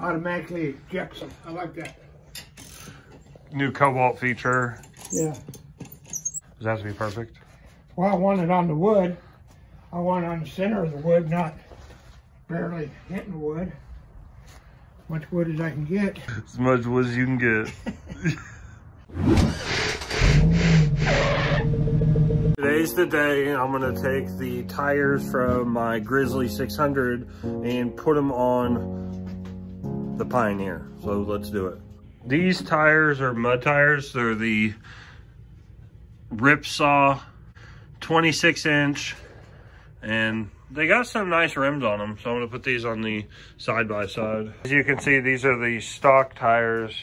automatically ejects them. I like that. New cobalt feature. Yeah. Does that have to be perfect? Well, I want it on the wood. I want it on the center of the wood, not barely hitting the wood. Much wood as I can get. As much wood as you can get. Today's the day I'm gonna take the tires from my Grizzly 600 and put them on the Pioneer. So let's do it. These tires are mud tires. They're the Rip Saw 26 inch, and they got some nice rims on them, so I'm gonna put these on the side-by-side. As you can see, these are the stock tires,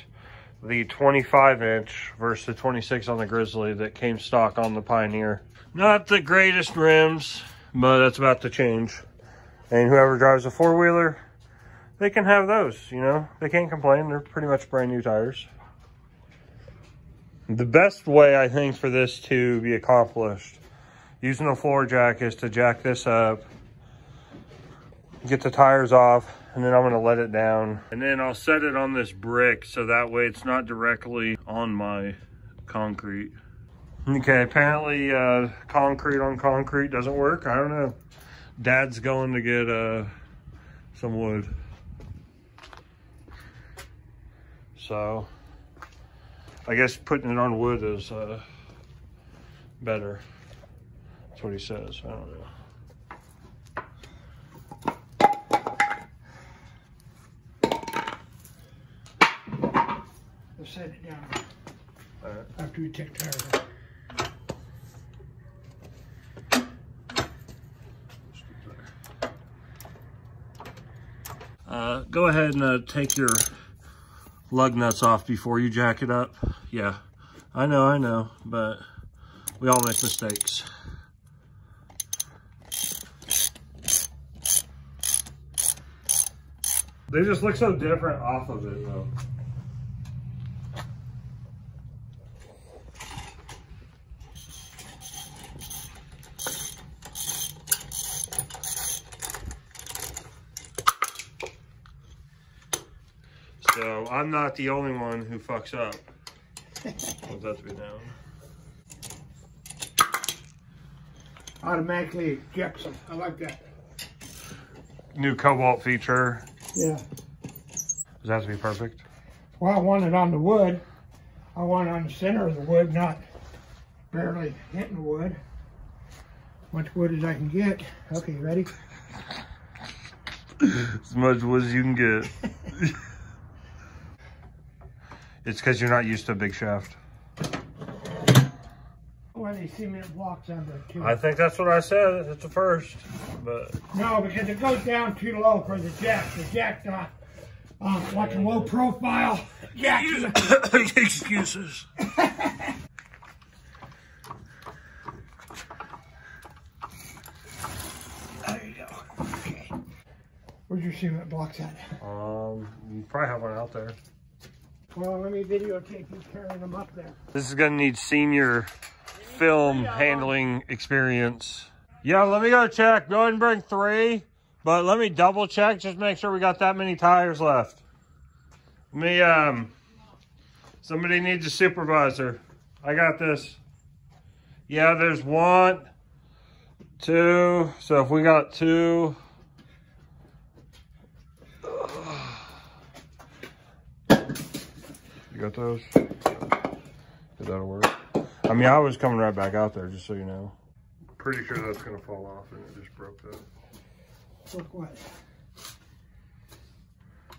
the 25 inch versus the 26 on the Grizzly that came stock on the Pioneer. Not the greatest rims, but that's about to change. And whoever drives a four-wheeler, they can have those, you know? They can't complain, they're pretty much brand new tires. The best way, I think, for this to be accomplished using a floor jack is to jack this up, get the tires off, and then I'm gonna let it down. And then I'll set it on this brick so that way it's not directly on my concrete. Okay, apparently concrete on concrete doesn't work. I don't know. Dad's going to get some wood. So I guess putting it on wood is better. That's what he says. I don't know. I'll set it down. All right. After we take tires off. Go ahead and take your lug nuts off before you jack it up. Yeah, I know, but we all make mistakes. They just look so different off of it, though. So I'm not the only one who fucks up. Want that to be down. Automatically ejects them. I like that. New cobalt feature. Yeah. Does that have to be perfect? Well, I want it on the wood. I want it on the center of the wood, not barely hitting the wood. Much wood as I can get. Okay, ready? As much wood as you can get. It's because you're not used to a big shaft. Or the cement blocks under it too. I think that's what I said. It's a first. But no, because it goes down too low for the jack. The jack's not like a low profile jack. Excuses. There you go. Okay. Where's your cement blocks at? You probably have one out there. Well, let me videotape you carrying them up there. This is gonna need senior film handling experience. Yeah, let me go check. Go ahead and bring three, but let me double check. Just make sure we got that many tires left. Me, somebody needs a supervisor. I got this. Yeah, there's one, two. So if we got two, you got those? That'll work. I mean, I was coming right back out there, just so you know. Pretty sure that's gonna fall off, and it just broke that. Broke what?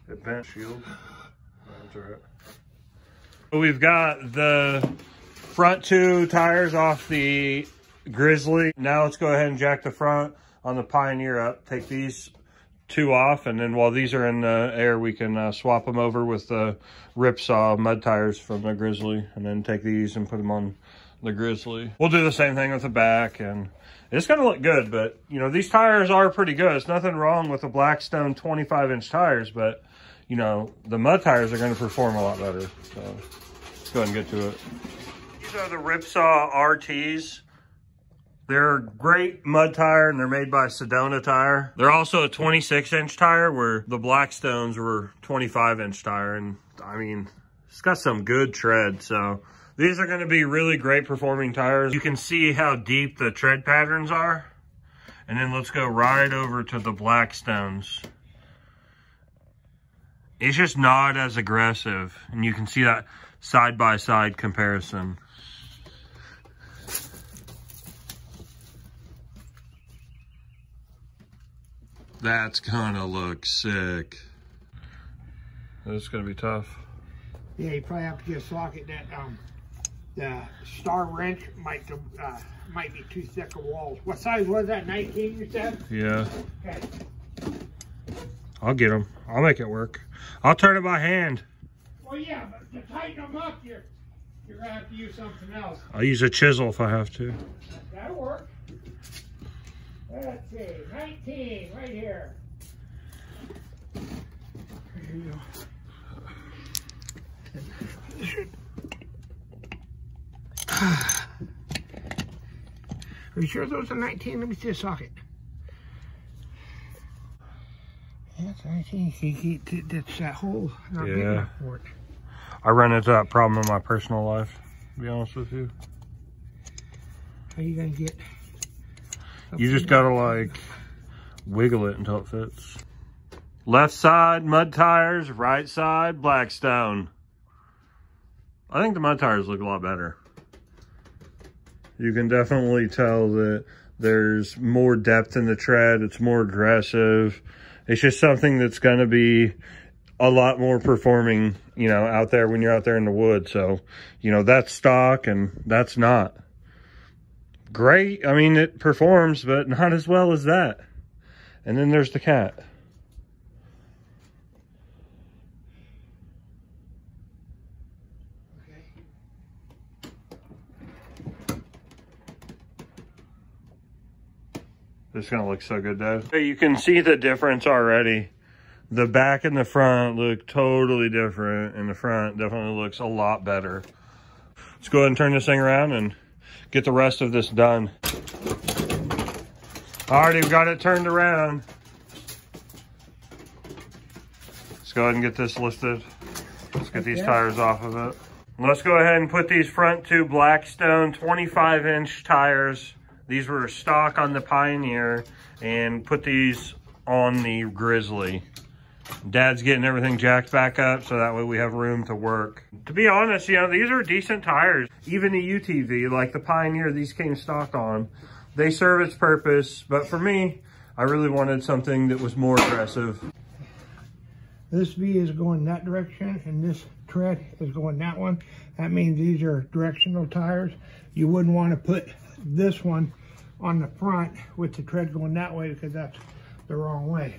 It bent shield. That's all right. We've got the front two tires off the Grizzly. Now let's go ahead and jack the front on the Pioneer up. Take these two off, and then while these are in the air, we can swap them over with the Rip Saw mud tires from the Grizzly, and then take these and put them on the Grizzly. We'll do the same thing with the back, and it's gonna look good, but you know, these tires are pretty good. It's nothing wrong with the Blackstone 25 inch tires, but you know, the mud tires are gonna perform a lot better. So let's go ahead and get to it. These are the Rip Saw RTs. They're a great mud tire, and they're made by Sedona Tire. They're also a 26-inch tire, where the Blackstones were 25-inch tire. And, I mean, it's got some good tread, so these are going to be really great performing tires. You can see how deep the tread patterns are. And then let's go right over to the Blackstones. It's just not as aggressive, and you can see that side-by-side comparison. That's gonna look sick. That's gonna be tough. Yeah, you probably have to get a socket that the star wrench might be too thick of walls. What size was that? 19, you said? Yeah. Okay. I'll get them. I'll make it work. I'll turn it by hand. Well, yeah, but to tighten them up, you're gonna have to use something else. I'll use a chisel if I have to. That'll work. Let's see, 19, right here. There you go. Are you sure those are 19? Let me see the socket. That's 19. That's that hole. Not big enough for it. I run into that problem in my personal life, to be honest with you. How are you gonna get? You just gotta like wiggle it until it fits. Left side mud tires, right side Blackstone. I think the mud tires look a lot better. You can definitely tell that there's more depth in the tread. It's more aggressive. It's just something that's gonna be a lot more performing, you know, out there when you're out there in the woods. So, you know, that's stock and that's not. Great. I mean, it performs, but not as well as that. And then there's the cat. Okay. This is going to look so good, Dave. You can see the difference already. The back and the front look totally different, and the front definitely looks a lot better. Let's go ahead and turn this thing around and get the rest of this done. Alrighty, we've got it turned around. Let's go ahead and get this lifted. Let's get these tires off of it. Let's go ahead and put these front two Blackstone 25-inch tires. These were stock on the Pioneer, and put these on the Grizzly. Dad's getting everything jacked back up, so that way we have room to work. To be honest, you know, these are decent tires. Even the UTV, like the Pioneer, these came stock on. They serve its purpose, but for me, I really wanted something that was more aggressive. This V is going that direction, and this tread is going that one. That means these are directional tires. You wouldn't want to put this one on the front with the tread going that way, because that's the wrong way.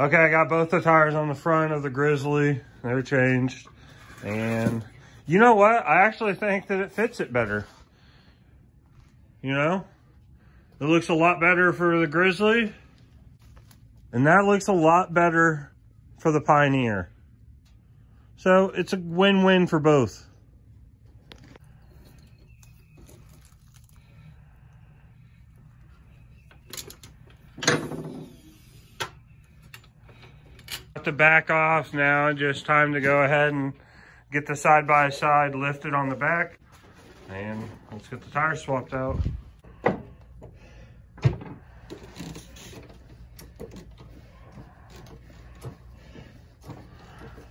Okay, I got both the tires on the front of the Grizzly. They're changed. And you know what? I actually think that it fits it better. You know? It looks a lot better for the Grizzly. And that looks a lot better for the Pioneer. So it's a win-win for both. To back off now, just time to go ahead and get the side-by-side lifted on the back, and let's get the tires swapped out. A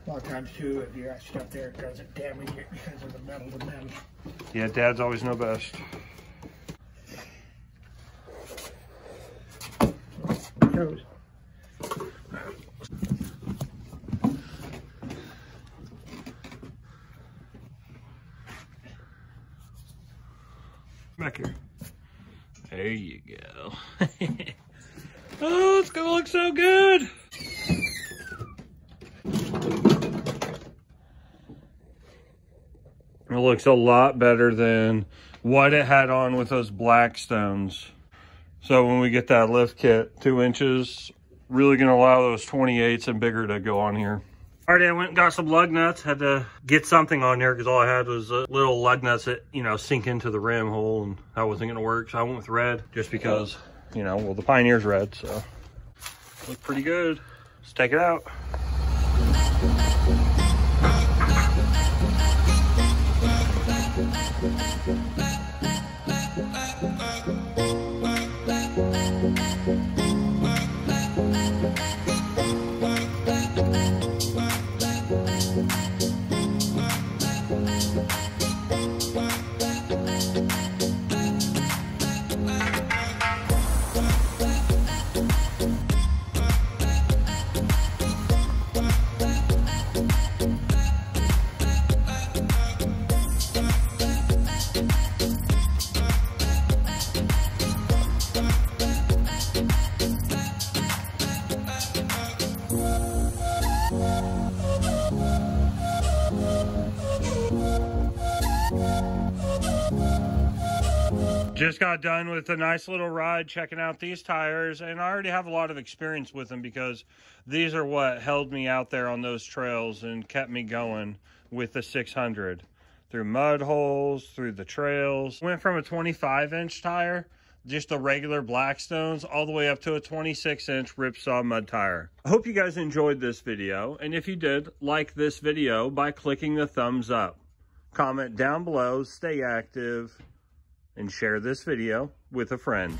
lot of times too, if you got stuff there, it doesn't damage it because of the metal to metal. Yeah, Dad's always know best. Goes. Back here. There you go. Oh, it's gonna look so good. It looks a lot better than what it had on with those Blackstones. So when we get that lift kit, 2 inches, really gonna allow those 28s and bigger to go on here. Alrighty, I went and got some lug nuts. Had to get something on there because all I had was little lug nuts that, you know, sink into the rim hole, and that wasn't going to work. So I went with red just because, you know, well, the Pioneer's red, so look pretty good. Let's take it out. Just got done with a nice little ride checking out these tires, and I already have a lot of experience with them because these are what held me out there on those trails and kept me going with the 600 through mud holes, through the trails. Went from a 25-inch tire, just the regular Blackstones, all the way up to a 26-inch Rip Saw mud tire. I hope you guys enjoyed this video, and if you did, like this video by clicking the thumbs up. Comment down below, stay active, and share this video with a friend.